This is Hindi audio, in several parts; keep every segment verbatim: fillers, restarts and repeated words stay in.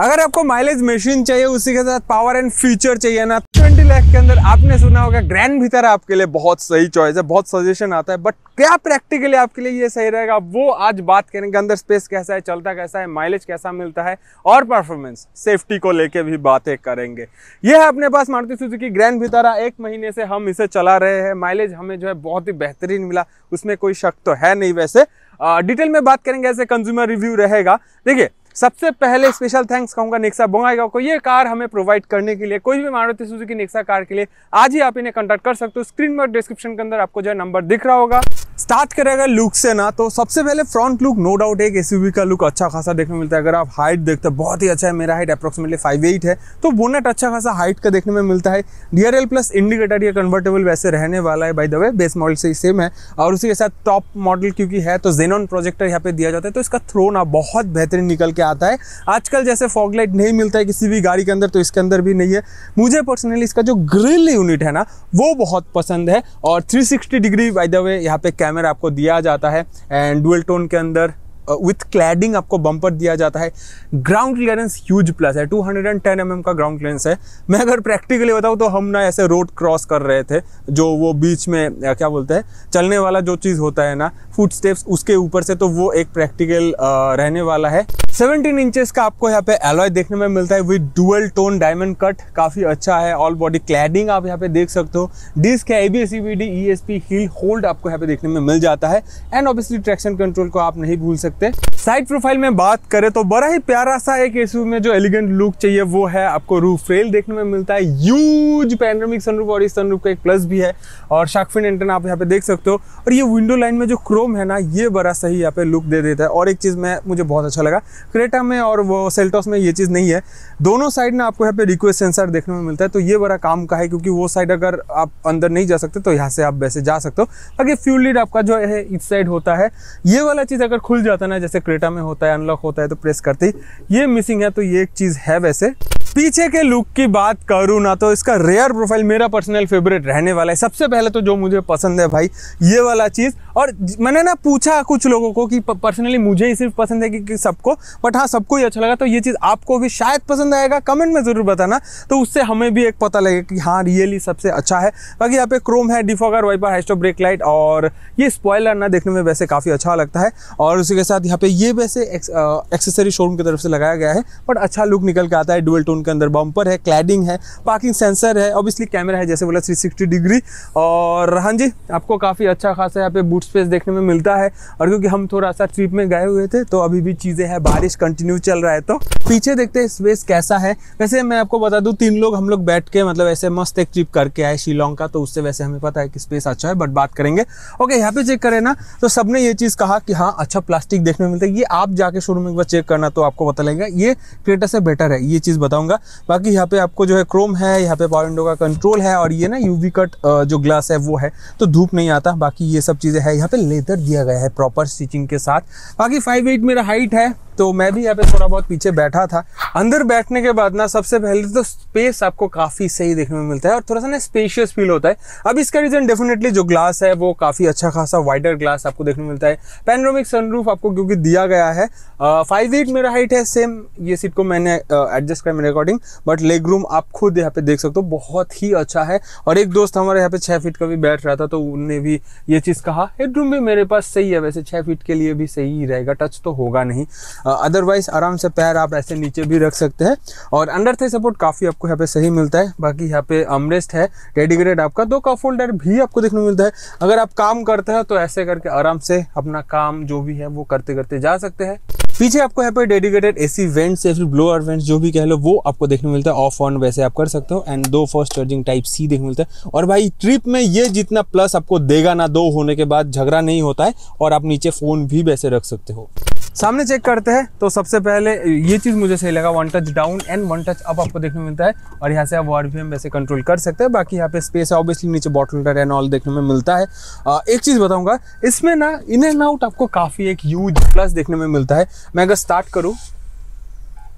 अगर आपको माइलेज मशीन चाहिए, उसी के साथ पावर एंड फीचर चाहिए ना, बीस लाख के अंदर आपने सुना होगा ग्रैंड विटारा आपके लिए बहुत सही चॉइस है। बहुत सजेशन आता है, बट क्या प्रैक्टिकली आपके लिए ये सही रहेगा वो आज बात करेंगे। अंदर स्पेस कैसा है, चलता कैसा है, माइलेज कैसा मिलता है और परफॉर्मेंस सेफ्टी को लेके भी बातें करेंगे। ये है अपने पास मारुति सुजुकी ग्रैंड विटारा। एक महीने से हम इसे चला रहे हैं, माइलेज हमें जो है बहुत ही बेहतरीन मिला, उसमें कोई शक तो है नहीं। वैसे डिटेल में बात करेंगे, ऐसे कंज्यूमर रिव्यू रहेगा। देखिए, सबसे पहले स्पेशल थैंक्स कहूंगा नेक्सा बोंगाईगांव को ये कार हमें प्रोवाइड करने के लिए। कोई भी मारुति सुजुकी नेक्सा कार के लिए आज ही आप इन्हें कांटेक्ट कर सकते हो। स्क्रीन पर डिस्क्रिप्शन के अंदर आपको जो है नंबर दिख रहा होगा। स्टार्ट करेगा लुक से ना, तो सबसे पहले फ्रंट लुक, नो डाउट एक एसयूवी का लुक अच्छा खासा देखने मिलता है। अगर आप हाइट देखते हैं, बहुत ही अच्छा है। मेरा हाइट अप्रोक्सीमेटली फाइव एट है, तो बोनेट अच्छा खासा हाइट का देखने में मिलता है। डीआरएल प्लस इंडिकेटर ये कन्वर्टेबल वैसे रहने वाला है, by the way base model से ही सेम है। और उसी के साथ टॉप मॉडल क्योंकि है तो जेनॉन प्रोजेक्टर यहाँ पे दिया जाता है, तो इसका थ्रो ना बहुत बेहतरीन निकल के आता है। आजकल जैसे फॉग लाइट नहीं मिलता है किसी भी गाड़ी के अंदर, तो इसके अंदर भी नहीं है। मुझे पर्सनली इसका जो ग्रिल यूनिट है ना वो बहुत पसंद है। और three sixty degree by the way यहाँ पे कैमरा आपको दिया जाता है। एंड डुअल टोन के अंदर विथ क्लैडिंग आपको बम्पर दिया जाता है। ग्राउंड क्लियरेंस ह्यूज प्लस है, two hundred ten m m का ग्राउंड क्लियरेंस है। मैं अगर प्रैक्टिकली बताऊँ तो हम ना ऐसे रोड क्रॉस कर रहे थे, जो वो बीच में क्या बोलते हैं चलने वाला जो चीज़ होता है ना फुट स्टेप्स, उसके ऊपर से, तो वो एक प्रैक्टिकल रहने वाला है। सेवनटीन इंचेस का आपको यहाँ पे एलॉय देखने में मिलता है with dual tone diamond cut, काफ़ी अच्छा है। ऑल बॉडी क्लैडिंग आप यहाँ पे देख सकते हो। डिस्क है A B S E B D E S P, hill hold आपको यहाँ पे देखने में मिल जाता है। एंड ऑब्वियसली ट्रैक्शन कंट्रोल को आप नहीं भूल सकते। साइड प्रोफाइल में बात करें तो बड़ा ही प्यारा सा एक एसयूवी में जो एलिगेंट लुक चाहिए वो है, आपको रूफ रेल देखने में मिलता है। ह्यूज पैनोरामिक सनरूफ, और इस सनरूफ का एक प्लस भी है। और शार्क फिन एंटेना आप यहाँ पे देख सकते हो। और ये विंडो लाइन में जो क्रोम है ना ये बड़ा सही यहाँ पे लुक दे देता है। और एक चीज़ में मुझे बहुत अच्छा लगा, क्रेटा में और वो सेल्टॉस में ये चीज़ नहीं है। दोनों साइड ना आपको यहाँ पे रिक्वेस्ट सेंसर देखने में मिलता है, तो ये बड़ा काम का है। क्योंकि वो साइड अगर आप अंदर नहीं जा सकते तो यहाँ से आप वैसे जा सकते हो। बाकी फ्यूल लीड आपका जो है इस साइड होता है। ये वाला चीज़ अगर खुल जाता है ना, जैसे क्रेटा में होता है, अनलॉक होता है तो प्रेस करते ही, ये मिसिंग है, तो ये एक चीज़ है। वैसे पीछे के लुक की बात करूँ ना तो इसका रेयर प्रोफाइल मेरा पर्सनल फेवरेट रहने वाला है। सबसे पहले तो जो मुझे पसंद है भाई ये वाला चीज़। और मैंने ना पूछा कुछ लोगों को कि पर्सनली मुझे ही सिर्फ पसंद है कि, कि सबको, बट हाँ सबको ही अच्छा लगा। तो ये चीज़ आपको भी शायद पसंद आएगा, कमेंट में ज़रूर बताना, तो उससे हमें भी एक पता लगेगा कि हाँ रियली सबसे अच्छा है। बाकी यहाँ पे क्रोम है, defogger wiper, high stop brake light, और ये स्पॉयलर ना देखने में वैसे काफ़ी अच्छा लगता है। और उसी के साथ यहाँ पे ये वैसे एक्सेसरी शोरूम की तरफ से लगाया गया है, बट अच्छा लुक निकल के आता है। डुअल टोन के अंदर बम्पर है, क्लैडिंग है, पार्किंग सेंसर है, ऑब्वियसली कैमरा है जैसे बोला थ्री सिक्सटी डिग्री। और हाँ जी, आपको काफ़ी अच्छा खासा यहाँ पे बूट स्पेस देखने में मिलता है। और क्योंकि हम थोड़ा सा ट्रिप में गए हुए थे तो अभी भी चीज़ें हैं, बारिश कंटिन्यू चल रहा है, तो पीछे देखते हैं स्पेस कैसा है। वैसे मैं आपको बता दूँ, तीन लोग हम लोग बैठ के मतलब ऐसे मस्त एक ट्रिप करके आए शिलोंग का, तो उससे वैसे हमें पता है कि स्पेस अच्छा है, बट बात करेंगे। ओके, यहाँ पे चेक करें ना तो सबने ये चीज़ कहा कि हाँ अच्छा प्लास्टिक देखने में मिलता है। ये आप जाके शोरूम में एक बार चेक करना तो आपको पता लगेगा ये क्रेटा से बेटर है, ये चीज़ बताऊंगा। बाकी यहाँ पे आपको जो है क्रोम है, यहाँ पे पावर विंडो का कंट्रोल है, और ये ना यूवी कट जो ग्लास है वो है, तो धूप नहीं आता। बाकी ये सब चीज़ें हैं। यहाँ पे लेदर दिया गया है प्रॉपर स्टिचिंग के साथ। बाकी फाइव एट मेरा हाइट है तो मैं भी यहाँ पे थोड़ा बहुत पीछे बैठा था। अंदर बैठने के बाद ना सबसे पहले तो स्पेस आपको काफ़ी सही देखने में मिलता है और थोड़ा सा ना स्पेशियस फील होता है। अब इसका रीज़न डेफिनेटली जो ग्लास है वो काफ़ी अच्छा खासा वाइडर ग्लास आपको देखने में मिलता है। पैनोरामिक सनरूफ आपको क्योंकि दिया गया है। फाइव एट मेरा हाइट है, सेम ये सीट को मैंने एडजस्ट किया मेरे अकॉर्डिंग, बट लेग रूम आप खुद यहाँ पे देख सकते हो, बहुत ही अच्छा है। और एक दोस्त हमारे यहाँ पे छः फीट का भी बैठ रहा था तो उनने भी ये चीज़ कहा। हेड रूम भी मेरे पास सही है, वैसे छः फीट के लिए भी सही रहेगा, टच तो होगा नहीं। अदरवाइज uh, आराम से पैर आप ऐसे नीचे भी रख सकते हैं। और अंडर थाई सपोर्ट काफ़ी आपको यहाँ पे सही मिलता है। बाकी यहाँ पे आर्मरेस्ट है, डेडिकेटेड आपका, दो कप होल्डर भी आपको देखने को मिलता है। अगर आप काम करते हैं तो ऐसे करके आराम से अपना काम जो भी है वो करते करते जा सकते हैं। पीछे आपको यहाँ पर डेडिकेटेड एसी वेंट्स या फिर ब्लोअर वेंट्स जो भी कह लो वो आपको देखने मिलता है। ऑफ ऑन वैसे आप कर सकते हो। एंड दो फास्ट चार्जिंग टाइप सी देखने मिलता है। और भाई ट्रिप में ये जितना प्लस आपको देगा ना, दो होने के बाद झगड़ा नहीं होता है और आप नीचे फ़ोन भी वैसे रख सकते हो। सामने चेक करते हैं तो सबसे पहले ये चीज़ मुझे सही लगा, one touch down and one touch up आपको देखने मिलता है। और यहाँ से आप आरपीएम वैसे कंट्रोल कर सकते हैं। बाकी यहाँ पे स्पेस है, ऑब्वियसली नीचे बॉटल होल्डर एंड ऑल देखने में मिलता है। आ, एक चीज़ बताऊँगा, इसमें ना इन एंड आउट आपको काफ़ी एक ह्यूज प्लस देखने में मिलता है। मैं अगर स्टार्ट करूँ,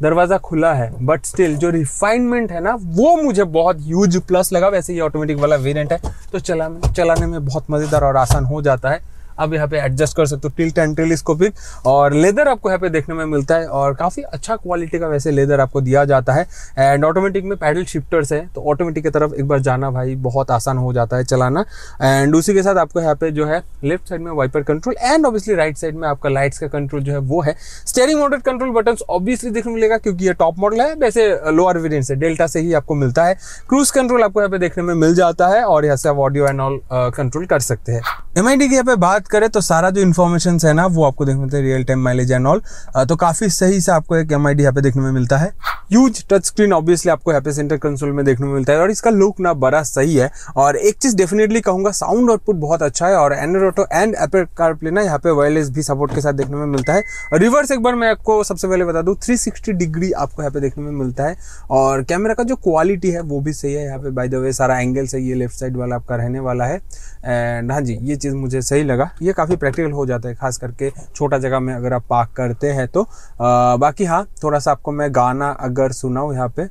दरवाज़ा खुला है, बट स्टिल जो रिफाइनमेंट है ना वो मुझे बहुत ह्यूज प्लस लगा। वैसे ये ऑटोमेटिक वाला वेरियंट है तो चला चलाने में बहुत मज़ेदार और आसान हो जाता है। आप यहाँ पे एडजस्ट कर सकते हो टिल्ट एंड टेलिस्कोपिक। और लेदर आपको यहाँ पे देखने में मिलता है और काफ़ी अच्छा क्वालिटी का वैसे लेदर आपको दिया जाता है। एंड ऑटोमेटिक में पैडल शिफ्टर्स है, तो ऑटोमेटिक की तरफ एक बार जाना भाई बहुत आसान हो जाता है चलाना। एंड उसी के साथ आपको यहाँ पे जो है लेफ्ट साइड में wiper control and obviously right side में आपका लाइट्स का कंट्रोल जो है वो है। Steering motor control button obviously देखने को मिलेगा क्योंकि ये टॉप मॉडल है, वैसे लोअर वेरियंट है डेल्टा से ही आपको मिलता है। क्रूज कंट्रोल आपको यहाँ पे देखने में मिल जाता है और यहाँ से आप ऑडियो एंड ऑल कंट्रोल कर सकते हैं। एमआईडी की यहाँ पे बात करें तो सारा जो इन्फॉर्मेशन है ना वो आपको देखने मिलता है, real time mileage and all, तो काफी सही से आपको एक एमआईडी यहाँ पे देखने में मिलता है। ह्यूज टच स्क्रीन ऑब्वियसली आपको यहाँ पे सेंटर कंसोल में देखने में मिलता है और इसका लुक ना बड़ा सही है। और एक चीज डेफिनेटली कहूंगा, साउंड आउटपुट बहुत अच्छा है और Android auto and Apple CarPlay ना यहाँ पे वायरलेस भी सपोर्ट के साथ देखने में मिलता है। रिवर्स एक बार मैं आपको सबसे पहले बता दूं थ्री सिक्सटी डिग्री आपको यहाँ पे देखने में मिलता है और कैमरा का जो क्वालिटी है वो भी सही है। यहाँ पे बाय द वे सारा एंगल सही है, लेफ्ट साइड वाला आपका रहने वाला है। एंड हाँ जी, ये चीज़ मुझे सही लगा, ये काफ़ी प्रैक्टिकल हो जाता है खास करके छोटा जगह में अगर आप पार्क करते हैं तो। आ, बाकी हाँ, थोड़ा सा आपको मैं गाना अगर सुनाऊँ यहाँ पे,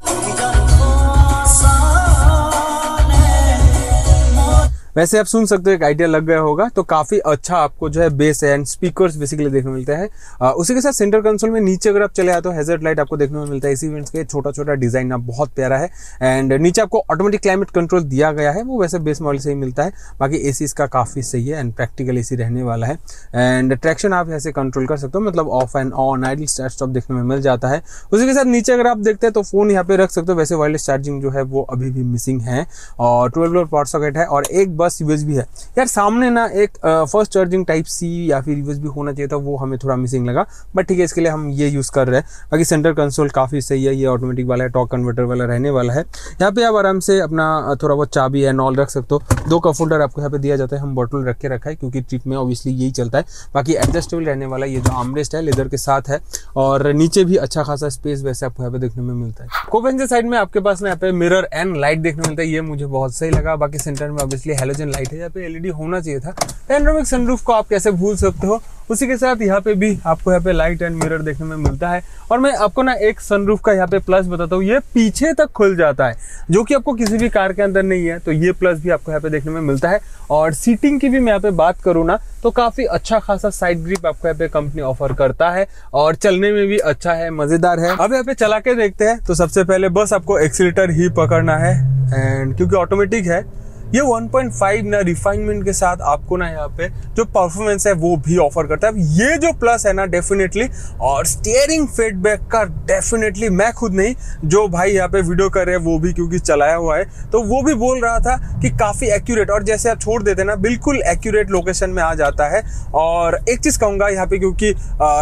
वैसे आप सुन सकते हो, एक आइडिया लग गया होगा। तो काफ़ी अच्छा आपको जो है बेस एंड स्पीकर्स बेसिकली देखने में मिलते हैं। उसी के साथ सेंटर कंसोल में नीचे अगर आप चले आए तो हैजर्ड लाइट आपको देखने में मिलता है। इसी इवेंट्स के छोटा छोटा डिजाइन आप बहुत प्यारा है। एंड नीचे आपको ऑटोमेटिक क्लाइमेट कंट्रोल दिया गया है, वो वैसे बेस मॉडल से ही मिलता है। बाकी ए सी इसका काफ़ी सही है एंड प्रैक्टिकल ए सी रहने वाला है। एंड ट्रैक्शन आप ऐसे कंट्रोल कर सकते हो, मतलब off and on, idle start stop देखने में मिल जाता है। उसी के साथ नीचे अगर आप देखते हैं तो फोन यहाँ पे रख सकते हो, वैसे वायरलेस चार्जिंग जो है वो अभी भी मिसिंग है। और ट्वेल्व वोल्ट पावर सॉकेट है और एक बस यूएसबी है। यार सामने ना एक फर्स्ट चार्जिंग टाइप सी या फिर यूएसबी होना चाहिए था, वो हमें थोड़ा मिसिंग लगा, बट ठीक है, इसके लिए हम ये यूज़ कर रहे हैं। बाकी सेंटर कंसोल काफ़ी सही है, ये ऑटोमेटिक वाला है, टॉक कन्वर्टर वाला रहने वाला है। यहाँ पे आप आराम से अपना थोड़ा बहुत चाबी एंड ऑल रख सकते हो। दो कप होल्डर आपको यहाँ पे दिया जाता है, हम बॉटल रख के रखा है क्योंकि ट्रिप में ऑब्वियसली यही चलता है। बाकी एडजस्टेबल रहने वाला ये जो आर्मरेस्ट है लेदर के साथ है और नीचे भी अच्छा खासा स्पेस वैसे आपको यहाँ पे देखने में मिलता है। कोपेंजर साइड में आपके पास ना यहाँ पे मिरर एंड लाइट देखने में मिलता है, ये मुझे बहुत सही लगा। बाकी सेंटर में ऑब्वियसली हेलोजन लाइट है, यहाँ पे एलईडी होना चाहिए था। पैनोरामिक सनरूफ को आप कैसे भूल सकते हो। उसी के साथ यहाँ पे भी आपको यहाँ पे लाइट एंड मिरर देखने में मिलता है। और मैं आपको ना एक सनरूफ का यहाँ पे प्लस बताता हूँ, ये पीछे तक खुल जाता है जो कि आपको किसी भी कार के अंदर नहीं है, तो ये प्लस भी आपको यहाँ पे देखने में मिलता है। और सीटिंग की भी मैं यहाँ पे बात करूँ ना तो काफ़ी अच्छा खासा साइड ग्रिप आपको यहाँ पे कंपनी ऑफर करता है और चलने में भी अच्छा है, मज़ेदार है। अब यहाँ पे चला के देखते हैं, तो सबसे पहले बस आपको एक्सीलेटर ही पकड़ना है। एंड क्योंकि ऑटोमेटिक है ये वन पॉइंट फाइव ना रिफाइनमेंट के साथ आपको ना यहाँ पे जो परफॉर्मेंस है वो भी ऑफर करता है, ये जो प्लस है ना डेफिनेटली। और स्टीयरिंग फीडबैक का डेफिनेटली मैं खुद नहीं, जो भाई यहाँ पे वीडियो कर रहे हैं वो भी क्योंकि चलाया हुआ है, तो वो भी बोल रहा था कि काफ़ी एक्यूरेट, और जैसे आप छोड़ देते ना बिल्कुल एक्यूरेट लोकेशन में आ जाता है। और एक चीज़ कहूँगा यहाँ पर, क्योंकि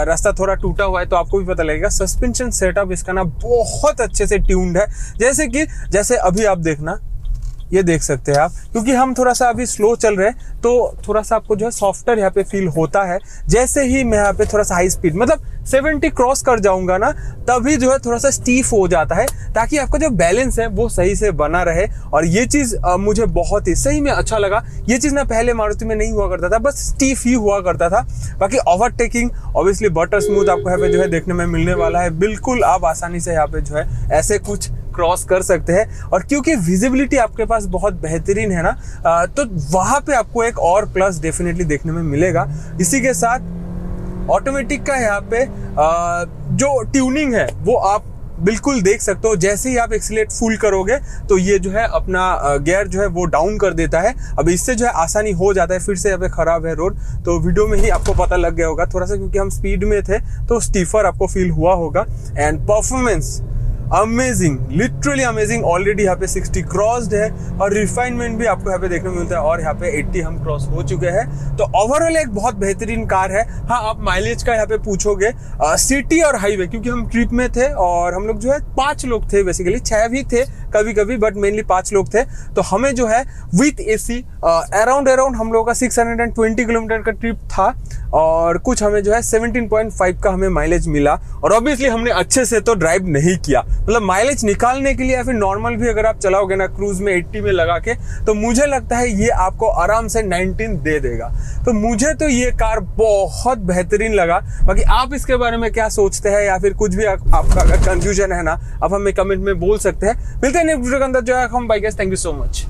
रास्ता थोड़ा टूटा हुआ है तो आपको भी पता लगेगा, सस्पेंशन सेटअप इसका ना बहुत अच्छे से ट्यून्ड है। जैसे कि जैसे अभी आप देखना, ये देख सकते हैं आप, क्योंकि हम थोड़ा सा अभी स्लो चल रहे हैं तो थोड़ा सा आपको जो है सॉफ्टर यहाँ पे फील होता है। जैसे ही मैं यहाँ पे थोड़ा सा हाई स्पीड, मतलब सेवेंटी क्रॉस कर जाऊंगा ना तभी जो है थोड़ा सा स्टीफ हो जाता है, ताकि आपका जो बैलेंस है वो सही से बना रहे। और ये चीज़ मुझे बहुत ही सही में अच्छा लगा, ये चीज़ ना पहले मारुति में नहीं हुआ करता था, बस स्टीफ ही हुआ करता था। बाकी ओवरटेकिंग ऑब्वियसली बटर स्मूथ आपको यहाँ पे जो है देखने में मिलने वाला है, बिल्कुल आप आसानी से यहाँ पे जो है ऐसे कुछ क्रॉस कर सकते हैं। और क्योंकि विजिबिलिटी आपके पास बहुत बेहतरीन है ना, तो वहाँ पे आपको एक और प्लस डेफिनेटली देखने में मिलेगा। इसी के साथ ऑटोमेटिक का यहाँ पे जो ट्यूनिंग है वो आप बिल्कुल देख सकते हो, जैसे ही आप एक्सीलेट फुल करोगे तो ये जो है अपना गियर जो है वो डाउन कर देता है। अब इससे जो है आसानी हो जाता है। फिर से यहाँ पे ख़राब है रोड, तो वीडियो में ही आपको पता लग गया होगा थोड़ा सा, क्योंकि हम स्पीड में थे तो स्टीफर आपको फील हुआ होगा। And performance amazing, literally amazing. Already यहाँ पे सिक्सटी क्रॉस्ड है और रिफाइनमेंट भी आपको यहाँ पे देखने में मिलता है और यहाँ पे एट्टी हम क्रॉस हो चुके हैं। तो ओवरऑल एक बहुत बेहतरीन कार है। हाँ, आप माइलेज का यहाँ पे पूछोगे, सिटी और हाईवे, क्योंकि हम ट्रिप में थे और हम लोग जो है पाँच लोग थे, बेसिकली छः भी थे कभी कभी, बट मेनली पाँच लोग थे, तो हमें जो है with A C around around हम लोगों का six hundred and twenty kilometre का ट्रिप था और कुछ हमें जो है सेवनटीन पॉइंट फाइव का हमें माइलेज मिला। और ऑब्वियसली हमने अच्छे से तो ड्राइव नहीं किया, मतलब माइलेज निकालने के लिए या फिर नॉर्मल भी अगर आप चलाओगे ना क्रूज में एट्टी में लगा के, तो मुझे लगता है ये आपको आराम से नाइनटीन दे देगा। तो मुझे तो ये कार बहुत बेहतरीन लगा। बाकी आप इसके बारे में क्या सोचते हैं या फिर कुछ भी आ, आपका अगर कंफ्यूजन है ना, आप हमें कमेंट में बोल सकते हैं। मिलते हैं नेक्स्ट वीडियो के अंदर। जो है हम bikers, thank you so much.